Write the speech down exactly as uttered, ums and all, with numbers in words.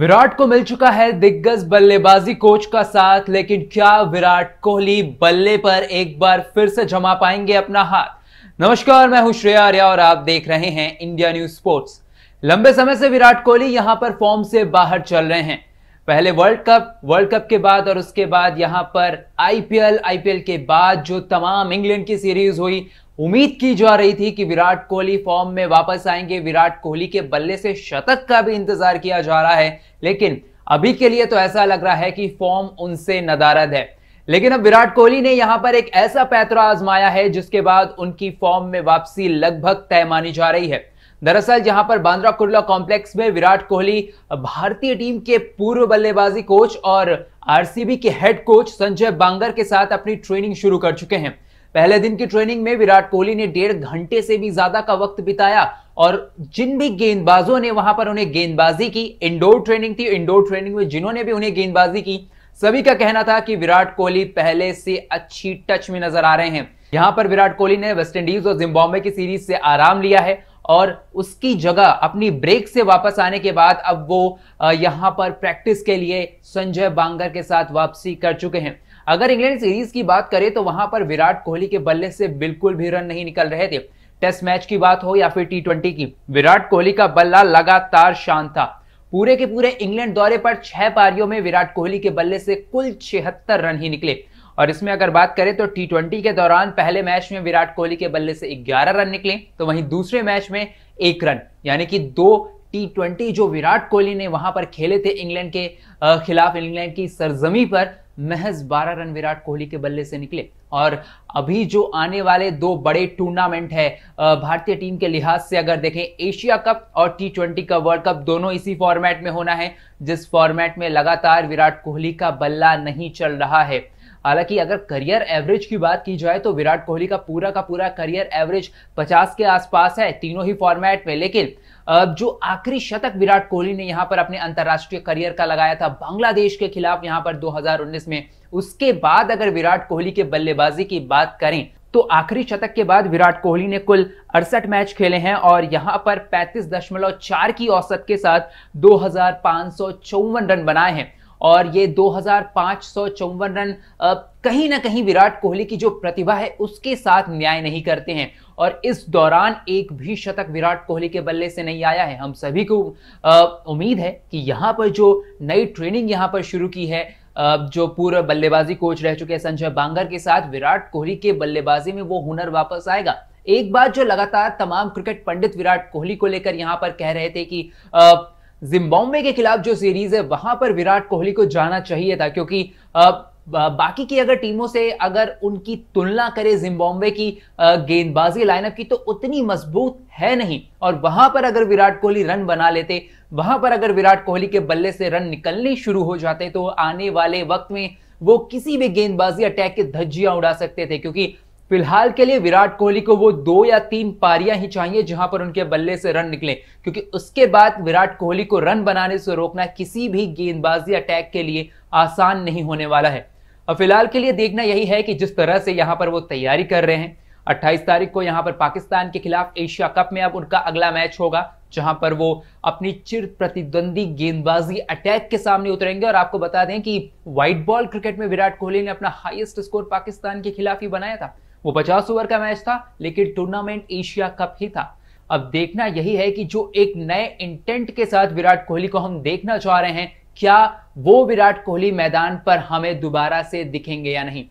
विराट को मिल चुका है दिग्गज बल्लेबाजी कोच का साथ, लेकिन क्या विराट कोहली बल्ले पर एक बार फिर से जमा पाएंगे अपना हाथ? नमस्कार, मैं हूं श्रेया आर्या और आप देख रहे हैं इंडिया न्यूज स्पोर्ट्स। लंबे समय से विराट कोहली यहां पर फॉर्म से बाहर चल रहे हैं। पहले वर्ल्ड कप, वर्ल्ड कप के बाद और उसके बाद यहां पर आईपीएल, आईपीएल के बाद जो तमाम इंग्लैंड की सीरीज हुई, उम्मीद की जा रही थी कि विराट कोहली फॉर्म में वापस आएंगे। विराट कोहली के बल्ले से शतक का भी इंतजार किया जा रहा है, लेकिन अभी के लिए तो ऐसा लग रहा है कि फॉर्म उनसे नदारद है। लेकिन अब विराट कोहली ने यहां पर एक ऐसा पैतरा आजमाया है जिसके बाद उनकी फॉर्म में वापसी लगभग तय मानी जा रही है। दरअसल यहां पर बांद्रा कुर्ला कॉम्प्लेक्स में विराट कोहली भारतीय टीम के पूर्व बल्लेबाजी कोच और आरसीबी के हेड कोच संजय बांगर के साथ अपनी ट्रेनिंग शुरू कर चुके हैं। पहले दिन की ट्रेनिंग में विराट कोहली ने डेढ़ घंटे से भी ज्यादा का वक्त बिताया और जिन भी गेंदबाजों ने वहां पर उन्हें गेंदबाजी की, इंडोर ट्रेनिंग थी, इंडोर ट्रेनिंग में जिन्होंने भी उन्हें गेंदबाजी की, सभी का कहना था कि विराट कोहली पहले से अच्छी टच में नजर आ रहे हैं। यहां पर विराट कोहली ने वेस्टइंडीज और जिम्बाब्वे की सीरीज से आराम लिया है और उसकी जगह अपनी ब्रेक से वापस आने के बाद अब वो यहां पर प्रैक्टिस के लिए संजय बांगर के साथ वापसी कर चुके हैं। अगर इंग्लैंड सीरीज की बात करें तो वहां पर विराट कोहली के बल्ले से बिल्कुल भी रन नहीं निकल रहे थे। टेस्ट मैच की बात हो या फिर टी ट्वेंटी की, विराट कोहली का बल्ला लगातार शांत था। पूरे के पूरे इंग्लैंड दौरे पर छह पारियों में विराट कोहली के बल्ले से कुल छिहत्तर रन ही निकले और इसमें अगर बात करें तो टी ट्वेंटी के दौरान पहले मैच में विराट कोहली के बल्ले से ग्यारह रन निकले तो वहीं दूसरे मैच में एक रन, यानी कि दो टी ट्वेंटी जो विराट कोहली ने वहां पर खेले थे इंग्लैंड के खिलाफ, इंग्लैंड की सरजमी पर, महज बारह रन विराट कोहली के बल्ले से निकले। और अभी जो आने वाले दो बड़े टूर्नामेंट है भारतीय टीम के लिहाज से, अगर देखें एशिया कप और टी ट्वेंटी का वर्ल्ड कप, दोनों इसी फॉर्मेट में होना है जिस फॉर्मेट में लगातार विराट कोहली का बल्ला नहीं चल रहा है। हालांकि अगर करियर एवरेज की बात की जाए तो विराट कोहली का पूरा का पूरा करियर एवरेज पचास के आसपास है तीनों ही फॉर्मेट में, लेकिन जो आखिरी शतक विराट कोहली ने यहां पर अपने अंतर्राष्ट्रीय करियर का लगाया था बांग्लादेश के खिलाफ यहां पर दो हज़ार उन्नीस में, उसके बाद अगर विराट कोहली के बल्लेबाजी की बात करें तो आखिरी शतक के बाद विराट कोहली ने कुल अड़सठ मैच खेले हैं और यहां पर पैंतीस दशमलव चार की औसत के साथ दो हजार पांच सौ चौवन रन बनाए हैं और ये दो हजार पांच सौ चौवन रन कहीं ना कहीं विराट कोहली की जो प्रतिभा है उसके साथ न्याय नहीं करते हैं और इस दौरान एक भी शतक विराट कोहली के बल्ले से नहीं आया है। हम सभी को उम्मीद है कि यहाँ पर जो नई ट्रेनिंग यहाँ पर शुरू की है, जो पूर्व बल्लेबाजी कोच रह चुके हैं संजय बांगर के साथ, विराट कोहली के बल्लेबाजी में वो हुनर वापस आएगा। एक बात जो लगातार तमाम क्रिकेट पंडित विराट कोहली को लेकर यहाँ पर कह रहे थे कि आ, जिम्बाब्वे के खिलाफ जो सीरीज है वहां पर विराट कोहली को जाना चाहिए था, क्योंकि बाकी की अगर टीमों से अगर उनकी तुलना करें जिम्बाब्वे की गेंदबाजी लाइनअप की तो उतनी मजबूत है नहीं और वहां पर अगर विराट कोहली रन बना लेते, वहां पर अगर विराट कोहली के बल्ले से रन निकलने शुरू हो जाते तो आने वाले वक्त में वो किसी भी गेंदबाजी अटैक के धज्जियां उड़ा सकते थे। क्योंकि फिलहाल के लिए विराट कोहली को वो दो या तीन पारियां ही चाहिए जहां पर उनके बल्ले से रन निकले, क्योंकि उसके बाद विराट कोहली को रन बनाने से रोकना किसी भी गेंदबाजी अटैक के लिए आसान नहीं होने वाला है। और फिलहाल के लिए देखना यही है कि जिस तरह से यहां पर वो तैयारी कर रहे हैं, अट्ठाईस तारीख को यहां पर पाकिस्तान के खिलाफ एशिया कप में अब उनका अगला मैच होगा जहां पर वो अपनी चिर प्रतिद्वंदी गेंदबाजी अटैक के सामने उतरेंगे। और आपको बता दें कि व्हाइट बॉल क्रिकेट में विराट कोहली ने अपना हाईएस्ट स्कोर पाकिस्तान के खिलाफ ही बनाया था। वो पचास ओवर का मैच था लेकिन टूर्नामेंट एशिया कप ही था। अब देखना यही है कि जो एक नए इंटेंट के साथ विराट कोहली को हम देखना चाह रहे हैं, क्या वो विराट कोहली मैदान पर हमें दोबारा से दिखेंगे या नहीं।